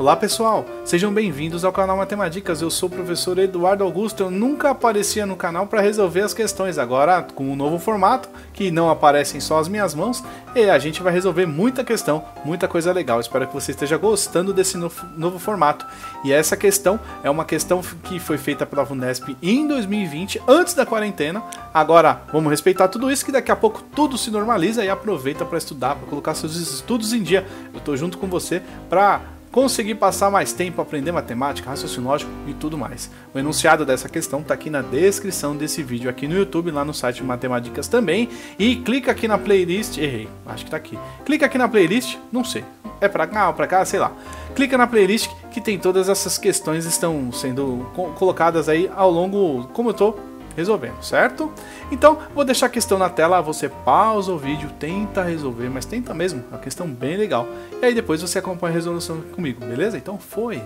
Olá pessoal, sejam bem-vindos ao canal Matemadicas, eu sou o professor Eduardo Augusto, eu nunca aparecia no canal para resolver as questões, agora com um novo formato, que não aparecem só as minhas mãos, e a gente vai resolver muita questão, muita coisa legal, espero que você esteja gostando desse novo formato. E essa questão é uma questão que foi feita pela VUNESP em 2020, antes da quarentena, agora vamos respeitar tudo isso que daqui a pouco tudo se normaliza e aproveita para estudar, para colocar seus estudos em dia, eu tô junto com você para conseguir passar mais tempo, aprender matemática, raciocínio lógico e tudo mais. O enunciado dessa questão está aqui na descrição desse vídeo, aqui no YouTube, lá no site Matemadicas também. E clica aqui na playlist, errei, acho que tá aqui. Clica aqui na playlist, não sei, é pra cá ou pra cá, sei lá. Clica na playlist que tem todas essas questões, estão sendo colocadas aí ao longo, como eu tô resolvendo, certo? Então, vou deixar a questão na tela, você pausa o vídeo, tenta resolver, mas tenta mesmo, é uma questão bem legal. E aí depois você acompanha a resolução comigo, beleza? Então, foi!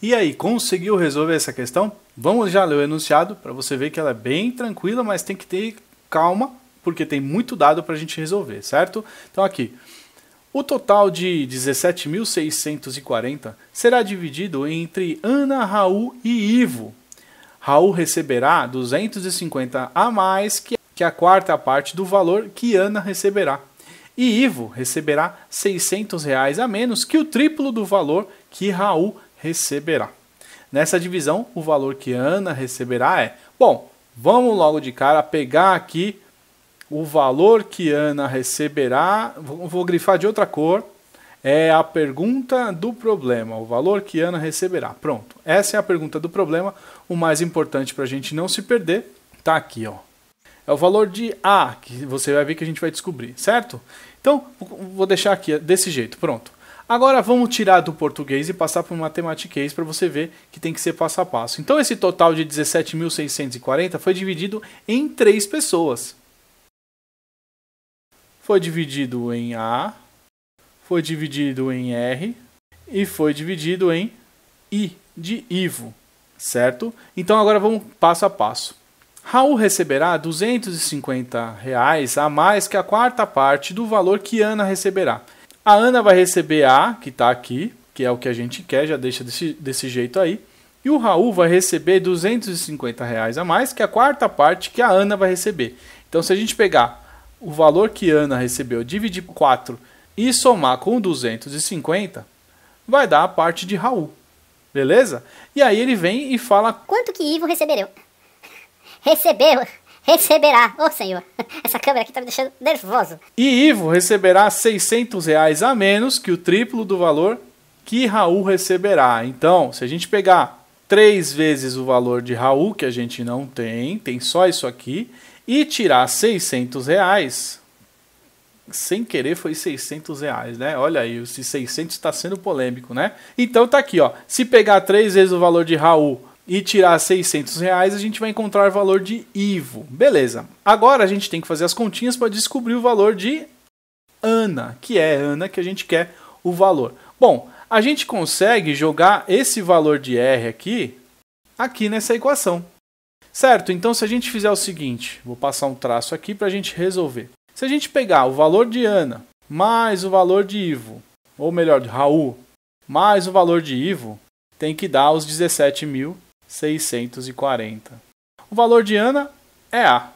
E aí, conseguiu resolver essa questão? Vamos já ler o enunciado, para você ver que ela é bem tranquila, mas tem que ter calma, porque tem muito dado para a gente resolver, certo? Então, aqui... O total de 17.640 será dividido entre Ana, Raul e Ivo. Raul receberá 250 a mais que a quarta parte do valor que Ana receberá. E Ivo receberá R$ 600 a menos que o triplo do valor que Raul receberá. Nessa divisão, o valor que Ana receberá é... Bom, vamos logo de cara pegar aqui... O valor que Ana receberá, vou grifar de outra cor, é a pergunta do problema, o valor que Ana receberá. Pronto, essa é a pergunta do problema, o mais importante para a gente não se perder, tá aqui, ó. É o valor de A, que você vai ver que a gente vai descobrir, certo? Então, vou deixar aqui desse jeito, pronto. Agora vamos tirar do português e passar para o matematiquês para você ver que tem que ser passo a passo. Então, esse total de 17.640 foi dividido em 3 pessoas. Foi dividido em A, foi dividido em R e foi dividido em I, de Ivo, certo? Então agora vamos passo a passo. Raul receberá R$ 250 a mais que a quarta parte do valor que Ana receberá. A Ana vai receber A, que está aqui, que é o que a gente quer, já deixa desse jeito aí. E o Raul vai receber R$ 250 a mais que a quarta parte que a Ana vai receber. Então se a gente pegar... O valor que Ana recebeu, dividir por 4 e somar com 250, vai dar a parte de Raul. Beleza? E aí ele vem e fala... Quanto que Ivo recebeu? Receberá. Ô, senhor, essa câmera aqui tá me deixando nervoso. E Ivo receberá R$ 600 reais a menos que o triplo do valor que Raul receberá. Então, se a gente pegar 3 vezes o valor de Raul, que a gente não tem, tem só isso aqui... E tirar R$ 600, sem querer foi R$ 600, né? Olha aí, esse 600 está sendo polêmico, né? Então tá aqui, ó. Se pegar 3 vezes o valor de Raul e tirar R$ 600, a gente vai encontrar o valor de Ivo. Beleza. Agora a gente tem que fazer as continhas para descobrir o valor de Ana, que é Ana que a gente quer o valor. Bom, a gente consegue jogar esse valor de R aqui nessa equação. Certo, então se a gente fizer o seguinte, vou passar um traço aqui para a gente resolver. Se a gente pegar o valor de Ana mais o valor de Ivo, ou melhor, de Raul, mais o valor de Ivo, tem que dar os 17.640. O valor de Ana é A.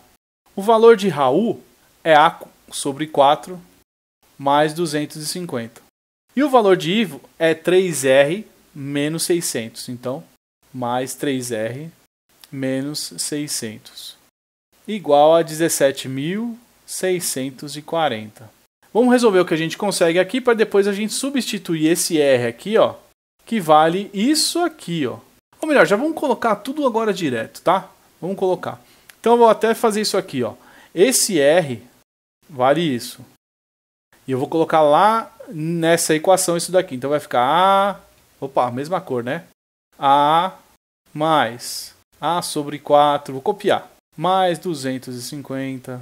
O valor de Raul é A sobre 4 mais 250. E o valor de Ivo é 3R menos 600, então mais 3R. Menos 600, igual a 17.640. Vamos resolver o que a gente consegue aqui para depois a gente substituir esse R aqui, ó, que vale isso aqui, ó. Ou melhor, já vamos colocar tudo agora direto, tá? Vamos colocar. Então, eu vou até fazer isso aqui, ó. Esse R vale isso. E eu vou colocar lá nessa equação isso daqui. Então, vai ficar A... Opa, mesma cor, né? A mais... A sobre 4, vou copiar, mais 250,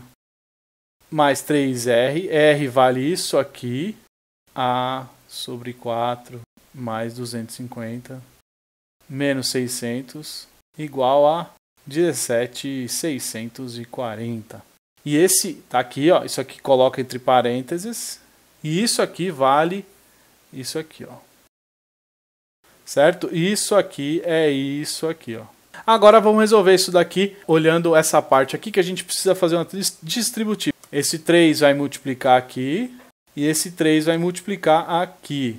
mais 3R, R vale isso aqui, A sobre 4, mais 250, menos 600, igual a 17.640. E esse tá aqui, ó, isso aqui coloca entre parênteses, e isso aqui vale isso aqui, ó. Certo? Isso aqui é isso aqui, ó. Agora vamos resolver isso daqui olhando essa parte aqui que a gente precisa fazer uma distributiva. Esse 3 vai multiplicar aqui e esse 3 vai multiplicar aqui.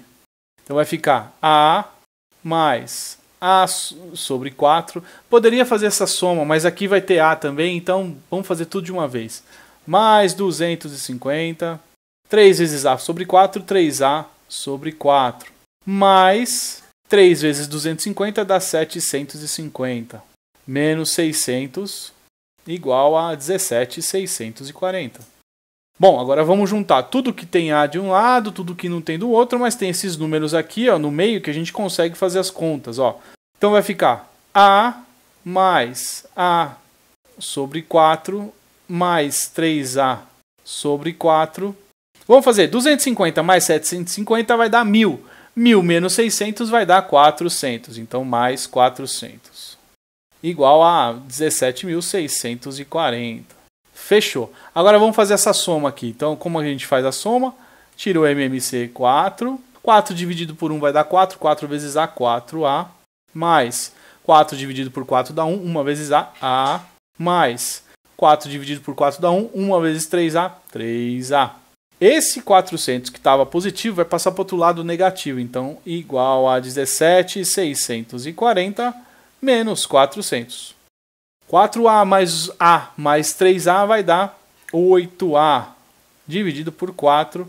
Então vai ficar A mais A sobre 4. Poderia fazer essa soma, mas aqui vai ter A também, então vamos fazer tudo de uma vez. Mais 250. 3 vezes A sobre 4, 3A sobre 4. Mais 3 vezes 250 dá 750. Menos 600 igual a 17.640. Bom, agora vamos juntar tudo que tem A de um lado, tudo que não tem do outro, mas tem esses números aqui, ó, no meio, que a gente consegue fazer as contas, ó. Então vai ficar A mais A sobre 4 mais 3A sobre 4. Vamos fazer 250 mais 750 vai dar 1.000. 1.000 menos 600 vai dar 400. Então, mais 400. Igual a 17.640. Fechou. Agora, vamos fazer essa soma aqui. Então, como a gente faz a soma? Tira o MMC 4. 4 dividido por 1 vai dar 4. 4 vezes A, 4A. Mais 4 dividido por 4 dá 1. 1 vezes A, A. Mais 4 dividido por 4 dá 1. 1 vezes 3A, 3A. Esse 400 que estava positivo vai passar para o outro lado negativo. Então, igual a 17.640 menos 400. 4A mais A mais 3A vai dar 8A. Dividido por 4.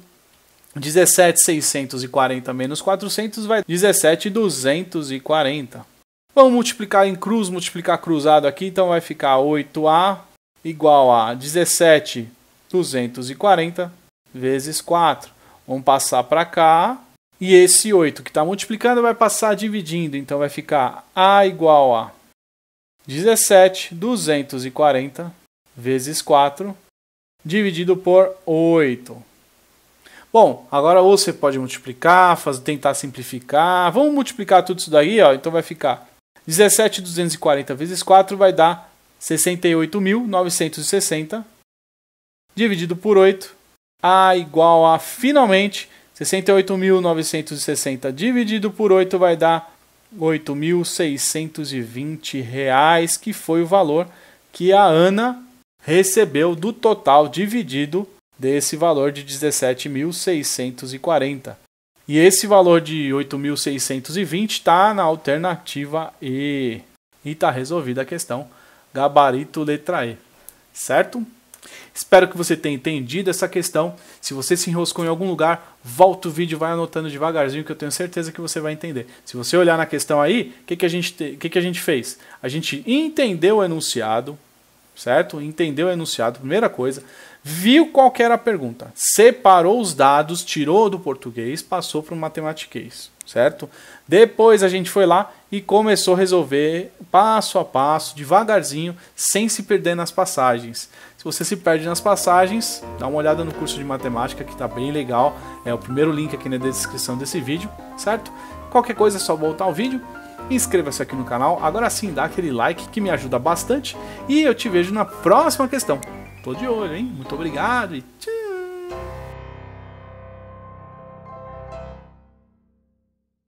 17.640 menos 400 vai dar 17.240. Vamos multiplicar em cruz, multiplicar cruzado aqui. Então, vai ficar 8A igual a 17.240. Vezes 4. Vamos passar para cá. E esse 8 que está multiplicando vai passar dividindo. Então vai ficar A igual a 17.240 vezes 4 dividido por 8. Bom, agora ou você pode multiplicar, tentar simplificar. Vamos multiplicar tudo isso daí, ó. Então vai ficar 17.240 vezes 4 vai dar 68.960 dividido por 8. A igual a, finalmente, 68.960 dividido por 8 vai dar R$ 8.620, que foi o valor que a Ana recebeu do total dividido desse valor de 17.640. E esse valor de R$ 8.620 está na alternativa E. E está resolvida a questão gabarito letra E, certo? Espero que você tenha entendido essa questão. Se você se enroscou em algum lugar, volta o vídeo e vai anotando devagarzinho, que eu tenho certeza que você vai entender. Se você olhar na questão aí, o que a gente fez? A gente entendeu o enunciado, certo? Entendeu o enunciado, primeira coisa. Viu qual era a pergunta. Separou os dados, tirou do português, passou para o matematiquês, certo? Depois a gente foi lá e começou a resolver passo a passo, devagarzinho, sem se perder nas passagens. Se você se perde nas passagens, dá uma olhada no curso de matemática, que está bem legal. É o primeiro link aqui na descrição desse vídeo, certo? Qualquer coisa é só voltar ao vídeo. Inscreva-se aqui no canal. Agora sim, dá aquele like que me ajuda bastante. E eu te vejo na próxima questão. Tô de olho, hein? Muito obrigado e tchau!